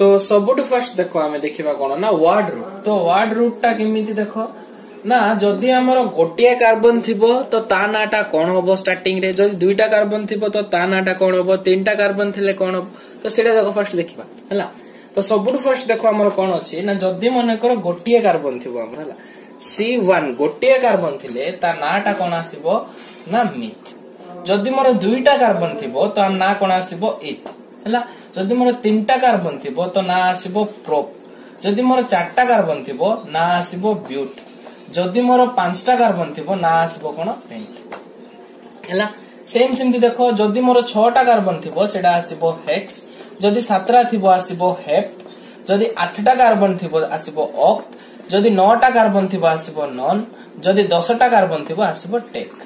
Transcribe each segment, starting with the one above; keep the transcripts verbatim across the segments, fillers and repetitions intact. तो सबुठ फर्स्ट देखो आम देखा कौन ना वार्ड रूट। तो वार्ड रूट टा केमी देख ना जदि आमर गोटे कार्बन थी तो ता ना टा कौन हम स्टार्टिंग रे जदि दुईटा कार्बन थी तो ता ना टा कौन हम तीन टा कार्बन थे कौन हम तो सीटा देख फर्स्ट देखा है। तो सबुठ फर्स्ट देख आम कौन अच्छी ना जदि मन कर गोटे कार्बन थी है सी वन गोटे कार्बन थे ता ना टा कौन आसब ना मिथ। जदि मोर दुईटा कार्बन थी तो ना कौन आसब इथ है। जदि मोर तीन टा कार्बन थी तो ना आसब प्रोप। जदि मोर चारटा कार्बन थी ना आसब ब्यूट। जदि मोर पांचटा कार्बन थी ना आसब कौन पेंट है। सेम सेम देख जदि मोर छटा कार्बन थी सेटा आसब हेक्स। जदि सातटा थी आसब हेप्ट। जदि आठटा कार्बन थी आसब ऑक्ट। जदि नौटा कार्बन थी आसब नॉन। जदि दसटा कार्बन थी आसब टेक।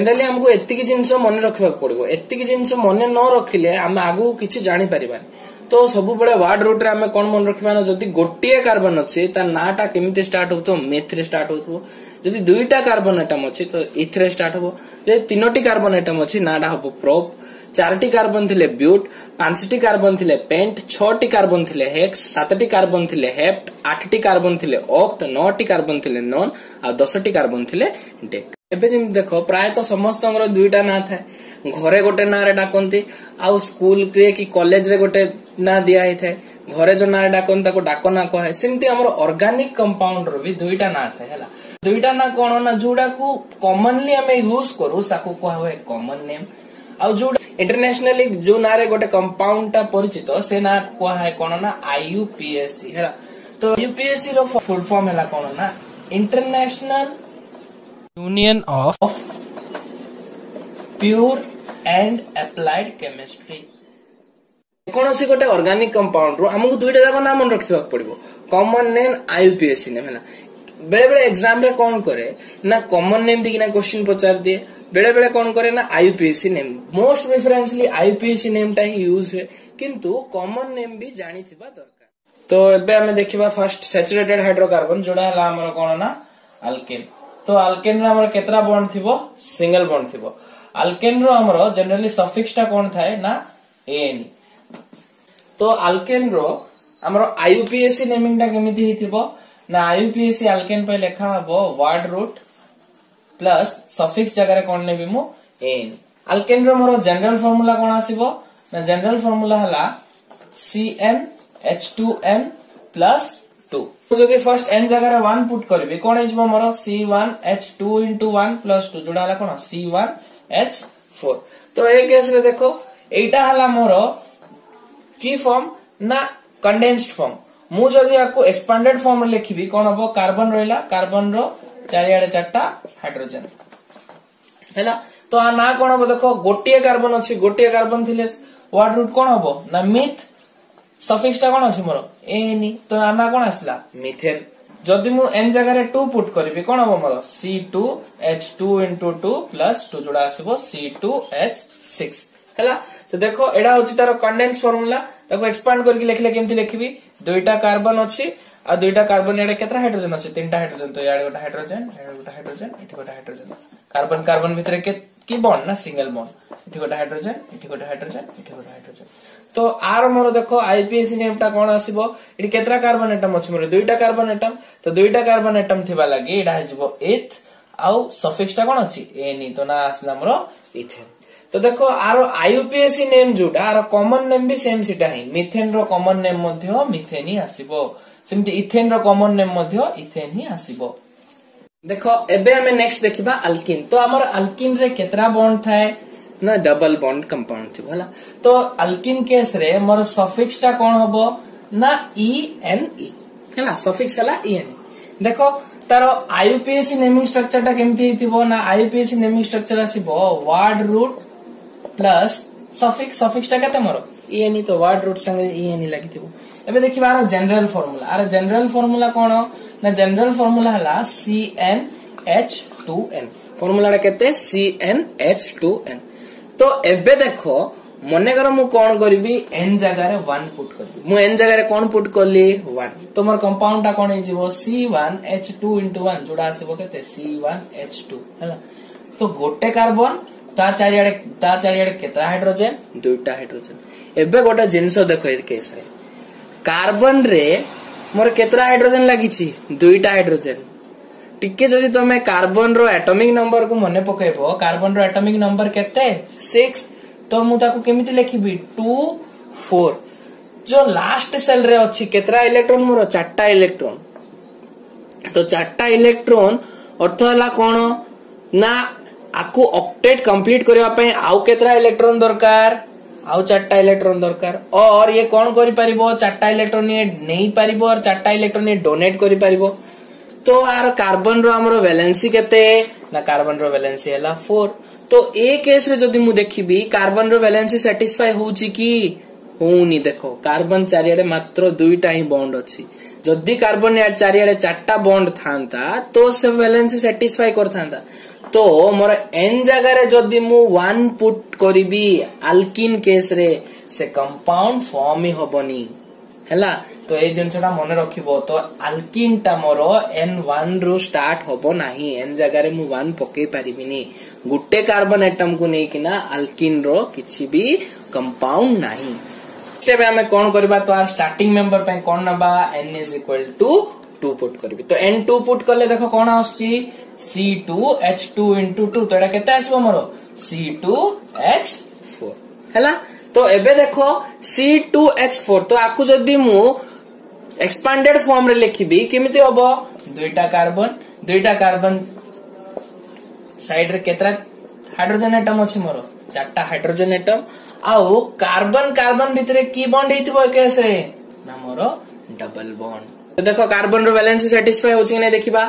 जनरली हमको एतिक जिनस मन रखा पड़ो एतिक जिनस मन न रखिले आम आगु किसी जानी पारिबानी। तो सब बड़े वार्ड रूट रे आमे कोन मन रखिबा ना जदी गोटिया कार्बन अछि ता नाटा केमिते स्टार्ट होतो मेथ रे स्टार्ट होतो। जदी दुईटा कार्बन एटम अछि तो इथ रे स्टार्ट होबो। जे तीनोटी कार्बन एटम अछि नाटा होबो प्रोप। चारटी कार्बन थिले ब्यूट। पांचटी कार्बन थिले पेंट। छटी कार्बन थिले हेक्स। सातटी कार्बन थिले हेप्ट। आठटी कार्बन थिले ऑक्ट। नौटी कार्बन थिले नॉन आ दसटी कार्बन थिले डेक। एबे जिम देख प्रायत समस्त दुईटा ना थाए घरे गोटे ना रे डाकती आउ स्कूल रे कि कॉलेज रे गोटे ना दिया ही थाए घरे जो ना रे डाकन ताको डाको ना कहे। सेमती हमर ऑर्गेनिक कंपाउंड रो भी दुईटा ना थाए हला। दुईटा ना कोन ना जोडा को कॉमनली हम यूज करू ताको कहवे कॉमन नेम। आउ जो इंटरनेशनली जो ना रे गोटे कंपाउंड ता परिचित से ना कहै कोन ना आईयूपीएसी हला। तो यूपीएसी रो फुल फॉर्म हला कोन ना international union of pure and applied chemistry. कौन सी गोटे ऑर्गेनिक कंपाउंड रो हमको दुईटा जाक नाम मन रखिबाक पड़िबो कॉमन नेम आईयूपीएसी नेम हैला। बेले बेले एग्जाम रे कौन करे ना कॉमन नेम देखिना क्वेश्चन पचार दिए। बेले बेले कौन करे ना IUPAC name. Most preferably IUPAC name टा ही यूज है किंतु कॉमन नेम भी जानि थिबा दरकार। तो एबे हम देखिबा फर्स्ट सैचुरेटेड हाइड्रोकार्बन जोडा हला हमर कोन ना अल्केन। तो अल्केन रो केतरा बॉन्ड थी सिंगल बॉन्ड थी। अल्केन रो जनरली सफिक्स टा कौन थाए ना एन। तो अल्केन रो आईयूपीएसी नेमिंग टा केमिति हिथिबो ना आईयूपीएसी अल्केन पे लेखा हबो वार्ड रूट प्लस सफिक्स जगह कौन नेबी मु एन। अल्केन रो मोर जनरल फार्मूला कौन आसीबो ना जनरल फार्मूला हला C N H two N plus two. तो फर्स्ट एन जगह वन पुट करी कौन मोर C one H two into one plus two जोड़ा कौन सी वन एच फोर। तो ये केस रे देखो एटा हला मोर की फॉर्म ना कंडेंस्ड फॉर्म। मु जदी याको एक्सपांडेड फॉर्म लिखिबी कौन हम कार्बन रहिला कार्बन रो चारियाडे चारटा हाइड्रोजन हैला। तो आ ना कौन हम देखो गोटिए कार्बन अछि गोटिए कार्बन थिले वार्ड रूट कौन हम ना मिथ। सफिक्स टा कौन अच्छी मोर एन। तो आना कौन आसला मिथेन। जदि मु एन जगह टू पुट करी कौन हम मोर C two H two into two plus two जोड़ा आसब सी टू एच सिक्स है। तो देख एडा हूँ तार कंडेन्स फर्मुला एक्सपांड करके लिखले केमती लिखी दुईटा कार्बन अच्छी आ दुईटा कार्बन ये केतरा हाइड्रोजन अच्छी तीन टा हाइड्रोजन। तो यार गोटे हाइड्रोजन गोटे हाइड्रोजन इट गोटे हाइड्रोजन कार्बन कार्बन भितर कि बॉन्ड ना सिंगल बॉन्ड इट गोटे हाइड्रोजन इट गोटे हाइड्रोजन इट गोटे हाइड्रोजन। तो आर मोर देखो आईयूपीएसी नेम टा कौन आसीबो इडी केतरा कार्बन एटम अछि मोर दुईटा कार्बन एटम। तो दुईटा कार्बन एटम थिबा लागि इडा हिजबो एथ आउ सफिक्स टा कौन अछि एन। तो ना आसला मोर इथेन। तो देखो आरो आईयूपीएसी नेम जोटा आरो कॉमन नेम भी सेम सिटा ही मिथेन रो कॉमन नेम मध्ये मिथेन ही आसीबो। सेमते इथेन रो कॉमन नेम मध्ये इथेन ही आसीबो। देखो एबे हमें नेक्स्ट देखिबा अल्किन। तो हमर अल्किन रे केतरा बॉन्ड थाए ना डबल बॉन्ड कंपाउंड थी भला। तो अल्किन केस रे मोर सफिक्स टा कौन हबो ना ई एन ई हैला। सफिक्स हला ई एन। देखो तारो आईयूपीएसी नेमिंग स्ट्रक्चर टा केमती हिथिबो ना आईयूपीएसी नेमिंग स्ट्रक्चर आसीबो word root plus suffix suffix टा केते मोर ई एन ई। तो वार्ड रूट संगे ई एन ई लागिथिबो। एबे देखिबा आरो जनरल फार्मूला आरो जनरल फार्मूला कोन ना जनरल फार्मूला हला C N H two n. Formula रे केते C N H two n. तो एबे देखो मने कर मु कोन करबी एन जगह रे वन पुट करबी मु एन जगह रे कोन पुट करली वन। तो मोर कंपाउंड टा कोन हिजबो C one H two into one जोडा आसीबो केते सी वन एच टू हला। तो गोटे कार्बन ता चारियाडे ता चारियाडे केतरा हाइड्रोजन दुईटा हाइड्रोजन। एबे गोटे जिंस देखो ए केस रे कार्बन रे मोर केतरा हाइड्रोजन लगी छी दुईटा हाइड्रोजन टिके जदी तमे कार्बन रो एटॉमिक नंबर को मने पकेबो कार्बन रो एटॉमिक नंबर केते छह तो मु ताको केमिति लिखिबी दो चार जो लास्ट सेल रे अछि केतरा इलेक्ट्रॉन मोर चारटा इलेक्ट्रॉन तो चारटा इलेक्ट्रॉन अर्थ हला कोन ना आकु ऑक्टेट कंप्लीट करबा पई आउ केतरा इलेक्ट्रॉन दरकार आउ चारटा इलेक्ट्रॉन दरकार और ये कोन करि परिबो चारटा इलेक्ट्रॉन ने नहीं परिबो और चारटा इलेक्ट्रॉन ने डोनेट करि परिबो तो आर कार्बन रो हमरो वैलेंसी केते ना कार्बन रो वैलेंसी हला चार तो ए केस रे जदी मु देखिबी कार्बन रो वैलेंसी सैटिस्फाई होउची की होउनी देखो कार्बन चारियाडे मात्र दुईटा ही बॉन्ड अछि जदी कार्बन या चारियाडे चारटा बॉन्ड थांता तो से वैलेंसी सैटिस्फाई करथांता तो मोर एन जगह रे जदी मु वन पुट करिबी अल्किन केस रे से कंपाउंड फॉर्म ही होबनी हैला तो ए जनसडा मन रखिबो तो अल्किन टा मोर एन वन रो स्टार्ट होबो नाही एन जगह रे मु वन पके परिबिनी गुटे कार्बन एटम को नै किना अल्किन रो किछि भी कंपाउंड नाही स्टेप हमें कोन करबा तो आ स्टार्टिंग मेंबर पे कोन नबा n is equal to two put करबी तो एन टू पुट करले देखो कोन आउसची C two H two into two तो एडा केते आसबो मोर सी टू एच फोर हैला तो एबे देखो सी टू एच फोर तो आकु जदी मु एक्सपांडेड फॉर्म रे लिखिबी केमिति होबो दुईटा कार्बन दुईटा कार्बन साइड रे केतरा हाइड्रोजन एटम अछि मोर चारटा हाइड्रोजन एटम आउ कार्बन कार्बन भितरे की बॉन्ड हेतिबो केस रे ना मोर डबल बॉन्ड तो देखो कार्बन रो वैलेंसी सैटिस्फाई होछि कि नै देखिबा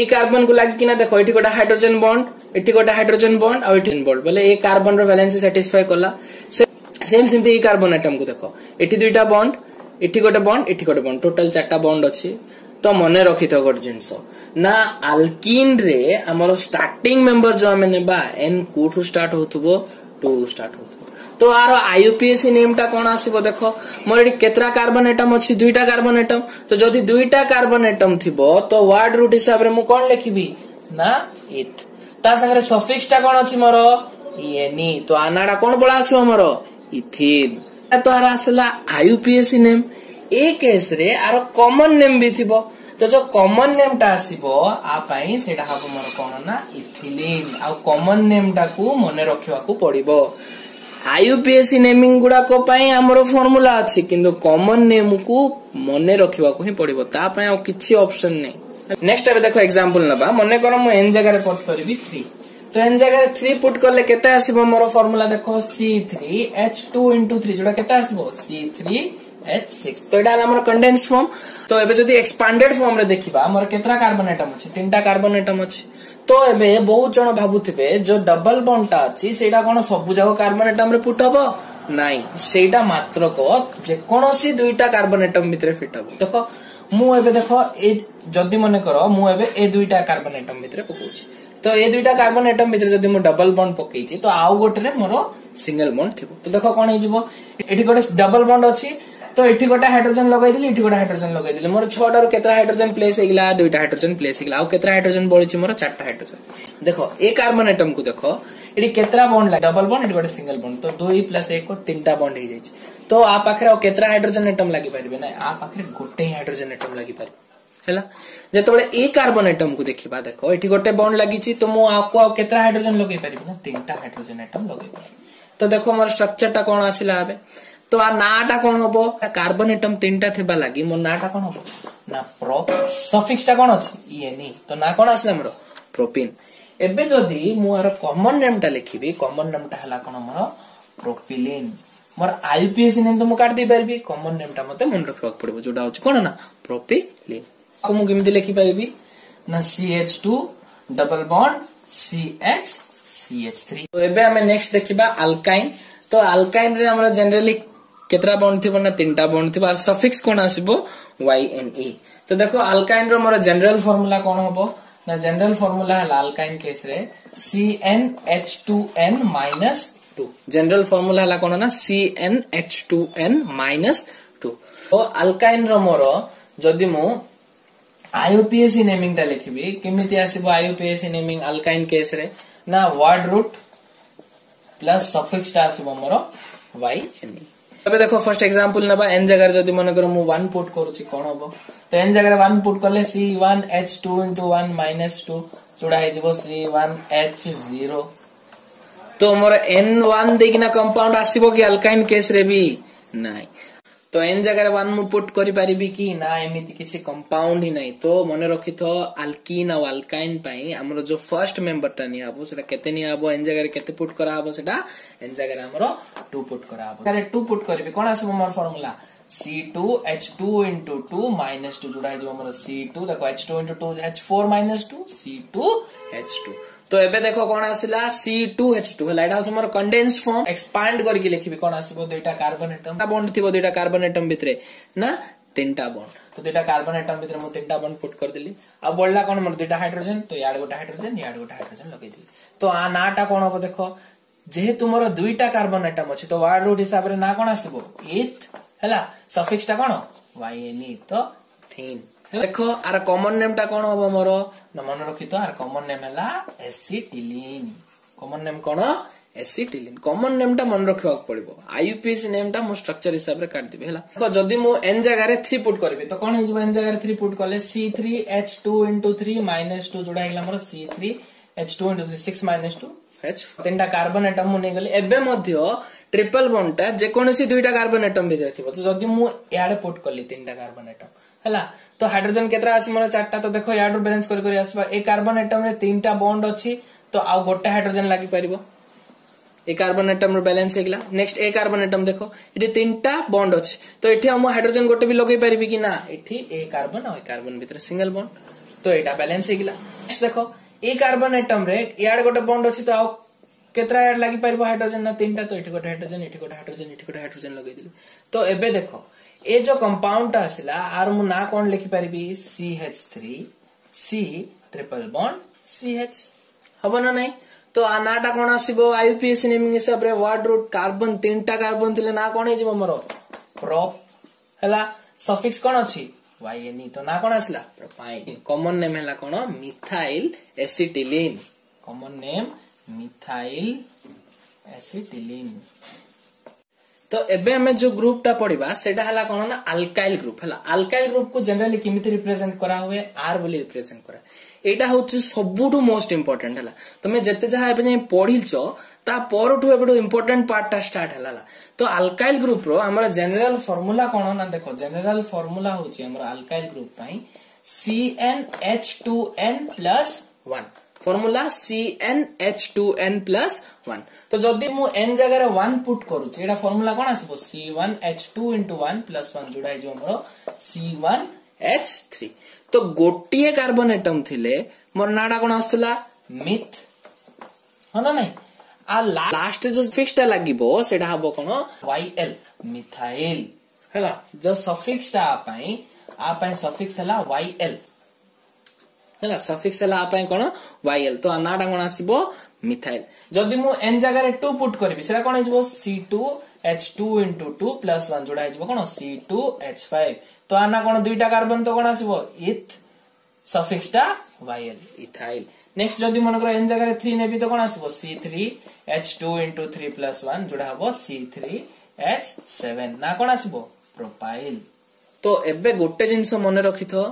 ए कार्बन को लागि कि ना देखो एठी गोटा हाइड्रोजन बॉन्ड एठी गोटा हाइड्रोजन बॉन्ड आउ एठी बॉन्ड बोले ए कार्बन रो वैलेंसी सैटिस्फाई करला सेम सिंपली ए कार्बन एटम को देखो एठी दुईटा बॉन्ड एठी गोटे बॉन्ड एठी गोटे बॉन्ड टोटल चारटा बॉन्ड अछि तो मने रखितो गोट जिंस ना अल्किन रे हमरो स्टार्टिंग मेंबर जो हमें नेबा एन कोठु स्टार्ट होतबो टू स्टार्ट होतबो तो आरो आईयूपीएसी नेम टा कोन आसीबो देखो मोर एठी केतरा कार्बन एटम अछि दुईटा कार्बन एटम तो जदी दुईटा कार्बन एटम थिबो तो वर्ड रूट हिसाब रे मु कोन लिखिबी ना एथ ता संगे सफिक्स टा कोन अछि मोर एनी तो आनाडा कोन बोला आसीबो मोर इथीन तो आर असला आईयूपीएसी नेम ए केस रे आरो कॉमन नेम भी थिबो तो जो कॉमन नेम टा आसीबो आ पई सेडा हाबो मोर कोन ना इथिलीन आ कॉमन नेम टा को मने रखिवा को पड़िबो आईयूपीएसी नेमिंग गुडा को पई हमरो फार्मूला अछि किंतु कॉमन नेम को मने रखिवा को ही पड़िबो ता पई आ किछि ऑप्शन नै नेक्स्ट अबे देखो एग्जांपल नबा मने करो मु एन जगह रे पुट करबी तीन तो एन जगह तीन पुट करले केते आसीबो मोर फार्मूला देखो C three H two into तीन जोडा केते आसीबो सी थ्री एच सिक्स तो एडा हमर कंडेंस्ड फॉर्म तो एबे जदी एक्सपांडेड फॉर्म रे देखिबा हमर केतरा कार्बन एटम अछि तीनटा कार्बन एटम अछि तो एबे बहुत जण भाबुथिबे जो डबल बॉन्ड ता अछि सेडा कोन सबु जागो कार्बन एटम रे पुट हबो नाही सेडा मात्र को जे कोनोसी दुईटा कार्बन एटम भितरे फिट हबो देखो मु एबे देखो ए जदी मने करो मु एबे ए दुईटा कार्बन एटम भितरे पकोछि तो ए दुईटा कार्बन एटम भितरे जदी मु डबल बॉन्ड पकेछि तो आउ गोटे रे मोर सिंगल बॉन्ड थिबो तो देखो कोन हिजबो एठी गोटे डबल बॉन्ड अछि तो एठी गोटा हाइड्रोजन लगाई दिली एठी गोटा हाइड्रोजन लगाई दिली मोर छह डर केतरा हाइड्रोजन प्लेस हेगला दुटा हाइड्रोजन प्लेस हेगला आ केतरा हाइड्रोजन बोलि छी मोर चारटा हाइड्रोजन देखो ए कार्बन एटम को देखो एडी केतरा बॉन्ड लाग डबल बॉन्ड एडी गोटा सिंगल बॉन्ड तो दो प्लस एक को तीनटा बॉन्ड हे जाई छी तो आ पाखरे आ केतरा हाइड्रोजन एटम लागि परबे ना आ पाखरे गोटे हाइड्रोजन एटम लागि पर हैला जेतबे ए कार्बन एटम को देखिबा देखो एठी गोटे बॉन्ड लागि छी तो मो आपको आ केतरा हाइड्रोजन लगाई परबे ना तीनटा हाइड्रोजन एटम लगाई तो देखो मोर स्ट्रक्चर टा कोन आसीला आबे तो आ नाटा कोन होबो कार्बन एटम तीनटा थेबा लागि मोर नाटा कोन होबो ना प्रो सफिक्स टा कोन अछि ये नी तो ना कोन आसले हमरो प्रोपीन एबे जदी मु आरो कॉमन नेम टा लिखिबी कॉमन नेम टा हला कोन हमरो प्रोपिलीन मोर आईयूपीएसी नेम तो मु काट दे परबी कॉमन नेम टा मते मन रखबाक पड़बो जोडा होछ कोन ना प्रोपिलीन आ मु केमि लिखि परबी ना C H two double bond C H C H three तो एबे हम नेक्स्ट देखिबा अल्काइन तो अल्काइन रे हमरा जनरली केतरा बॉन्ड थिबो ना तीनटा बॉन्ड थिबो आर सफिक्स कोन आसीबो वाई एन ई तो देखो अल्काइन रो मोर जनरल फार्मूला कोन होबो ना जनरल फार्मूला है अल्काइन केस रे C N H two N minus two general formula है कोन ना C N H two N minus two तो अल्काइन रो मोर जदी मु आईयूपीएसी नेमिंग ता लिखिबी केमिति आसीबो आईयूपीएसी नेमिंग अल्काइन केस रे ना वर्ड रूट प्लस सफिक्स ता आसीबो मोर वाई एन ई तबे देखो फर्स्ट एग्जांपल नबा n जगह जदी मन करो मु वन पुट करूची कोन होबो तो n जगह वन पुट करले C one H two * one - two जोडा हे जबो सी वन एच ज़ीरो तो मोर एन वन देखिना कंपाउंड आसीबो कि अल्काइन केस रे भी नाही तो n जगह वन मु पुट करि परिबी कि ना एमिति किछि कंपाउंड ही नाही तो मने रखिथो अल्कीन और अल्काइन पई हमरो जो फर्स्ट मेंबर टा नि आबो सेटा केते नि आबो n जगह केते पुट करा आबो सेटा n जगह हमरो टू पुट करा आबो करे टू पुट करबी कोन आसीबो हमर formula C two H two into two - two जुडा हे हमरो सी टू देखो H two into two H four minus two C two H two तो एबे देखो कोन आसीला सी टू एच टू हेलाडा हमर कंडेंस्ड फॉर्म एक्सपांड करके लिखिबी कोन आसीबो दुटा कार्बन एटम ता बॉन्ड थिबो दुटा कार्बन एटम भितरे ना तीनटा बॉन्ड तो दुटा कार्बन एटम भितरे मो तीनटा बॉन्ड पुट कर देली आ बोलला कोन हमर दुटा हाइड्रोजन तो याड गोटा हाइड्रोजन याड गोटा हाइड्रोजन लगे देली तो आ नाटा कोन हो देखो जे तुमरो दुटा कार्बन एटम अछि तो वर्ड रूट हिसाब रे ना कोन आसीबो एथ हला सफिक्स ता कोन yn तो थीन देखो आर कॉमन नेम ता कोन होबो मोर न मन रखि तो आर कॉमन नेम हला एसिटिलीन कॉमन नेम कोन एसिटिलीन कॉमन नेम ता मन रखिवा पड़िबो आईयूपीएस नेम ता मु स्ट्रक्चर हिसाब रे काट दिबे हला देखो जदी मु n जगह रे थ्री पुट करबे तो कोन हिजबो n जगह रे थ्री पुट करले C three H two into three minus two जोडा हेला मोर C three H two into three six minus two H तीनटा कार्बन एटम मु नै गेले एबे मध्य ट्रिपल बॉन्ड ता जे कोनसी दुटा कार्बन एटम भीतर थिबो तो जदी मु याडे पुट करली तीनटा कार्बन एटम हला तो हाइड्रोजन केतरा अछि मोर चारटा तो देखो याडो बैलेंस कर कर आसबा ए कार्बन एटम रे तीनटा बॉन्ड अछि तो आ गोटा हाइड्रोजन लागि परिबो ए कार्बन एटम रे बैलेंस हेगला नेक्स्ट ए कार्बन एटम देखो एठी तीनटा बॉन्ड अछि तो एठी हम हाइड्रोजन गोटे भी लगै परिबी कि ना एठी ए कार्बन और ए कार्बन भीतर सिंगल बॉन्ड तो एटा बैलेंस हेगला नेक्स्ट देखो ए कार्बन एटम रे याड गोटे बॉन्ड अछि तो आ केतरा याड लागि परिबो हाइड्रोजन ना तीनटा तो एठी गोटे हाइड्रोजन एठी गोटे हाइड्रोजन एठी गोटे हाइड्रोजन लगै दिलि तो एबे देखो ए जो कंपाउंड आसिला आर मु ना कोन लिखि परबी C H three C triple bond C H हबो ना नै तो आ नाटा कोन आसीबो आईयूपीएस नेमिंग हिसाब रे वर्ड रूट कार्बन तीनटा कार्बन थिले ना कोन हे जमो हमरो प्रोप हला सफिक्स कोन अछि yn तो ना कोन आसिला प्रोपाइन कॉमन नेम हला कोन methyl acetylene common name methyl acetylene तो एबे हमें जो ग्रुप टा पड़ीबा सेटा हला कोन ना अल्काइल ग्रुप हला अल्काइल ग्रुप को जनरली किमिति रिप्रेजेंट करा होवे आर बोली रिप्रेजेंट करा एटा होछ सबुटु मोस्ट इंपोर्टेंट हला तमे जते जहा एबे जे पढिलचो ता परटु एबडो इंपोर्टेंट पार्ट टा स्टार्ट हला तो अल्काइल ग्रुप रो हमरा जनरल फार्मूला कोन ना देखो जनरल फार्मूला होछ हमरा अल्काइल ग्रुप पई C N H two N plus one formula C N H two N plus one तो जदी मु n जगह रे वन पुट करू छी एडा फार्मूला कोन आसीबो C one H two into one plus one जोडा हे जो हमरो सी वन एच थ्री तो गोटिए कार्बन एटम थिले मोर नाडा कोन आस्तला मिथ होना नै आ लास्ट जो फिक्स ता लागिबो सेडा हबो कोन yl मिथाइल हला जो सफिक्स ता आपई आपई सफिक्स हला yl हला सफिक्स हला आपई कोन yl तो नाडा कोन आसीबो मिथाइल जदी मु n जगह रे टू पुट करबी सेरा कोन हिजबो C two H two into two plus one जोडा हिजबो कोन सी टू एच फाइव तो आना कोन दुईटा कार्बन तो कोन आसीबो इथ सफिक्स ता yl इथाइल नेक्स्ट जदी मन कर n जगह रे थ्री नेबी तो कोन आसीबो C three H two into three plus one जोडा हबो सी थ्री एच सेवन ना कोन आसीबो प्रोपाइल तो एबे गोटे जिंस मन रखिथो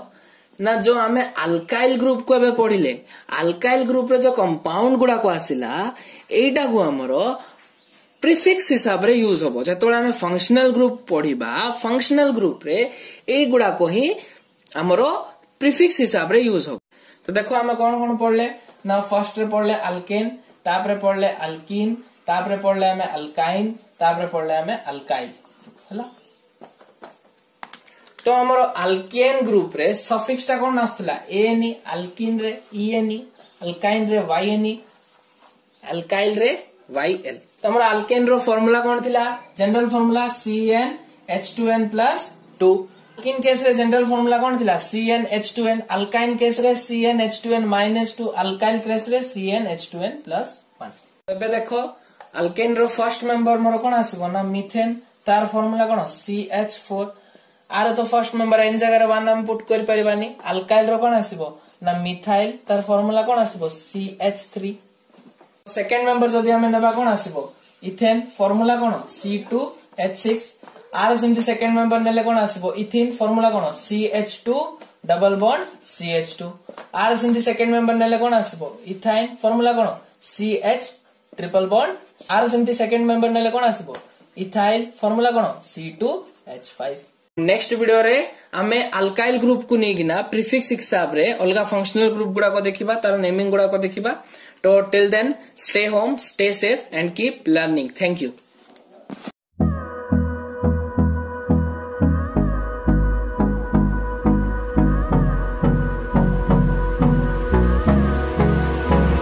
ना जो हमें अल्काइल ग्रुप को एबे पढिले अल्काइल ग्रुप रे जो कंपाउंड गुडा को आसीला एटा को हमरो प्रीफिक्स हिसाब रे यूज होबो जतोला हमें फंक्शनल ग्रुप पढिबा फंक्शनल ग्रुप रे ए गुडा को ही हमरो प्रीफिक्स हिसाब रे यूज होबो तो देखो हम कोन कोन पढले ना फर्स्ट रे पढले अल्केन तापरे पढले अल्कीन तापरे पढले हमें अल्काइन तापरे पढले हमें अल्काइल हला तो हमरो अल्केन ग्रुप रे सफिक्स ता कोन आस्तला एन अल्कीन रे yn अल्काइन रे yn अल्काइल रे yl तो हमरा अल्केन रो फार्मूला कोन थिला general formula C N H two N plus two alkene case रे जनरल फार्मूला कोन थिला C N H two N alkyne case रे C N H two N minus two alkyl case रे C N H two N plus one तबे देखो alkane रो first member मोर कोन आसीबो ना मीथेन तार फार्मूला कोन सी एच फोर आरो तो फर्स्ट मेंबर एन जगह रे वन हम पुट करि परिबानी अल्काइल रो कोन आसीबो ना मिथाइल तार फार्मूला कोन आसीबो C H three second member जदी हम नेबा कोन आसीबो इथेन फार्मूला कोन सी टू एच सिक्स आर सेमती सेकेंड मेंबर नेले कौन आसीबो इथिन फॉर्मूला कौन C H two double bond C H two आर सेमती सेकेंड मेंबर नेले कौन आसीबो इथाइन फॉर्मूला कौन सी एच ट्रिपल बॉन्ड आर सेमती सेकेंड मेंबर नेले कौन आसीबो इथाइल फॉर्मूला कौन C two H five next video रे आमे अल्काइल ग्रुप को नेगिना प्रीफिक्स हिसाब रे अलग फंक्शनल ग्रुप गुडा को देखिबा तार नेमिंग गुडा को देखिबा तो till then stay home stay safe and keep learning thank you.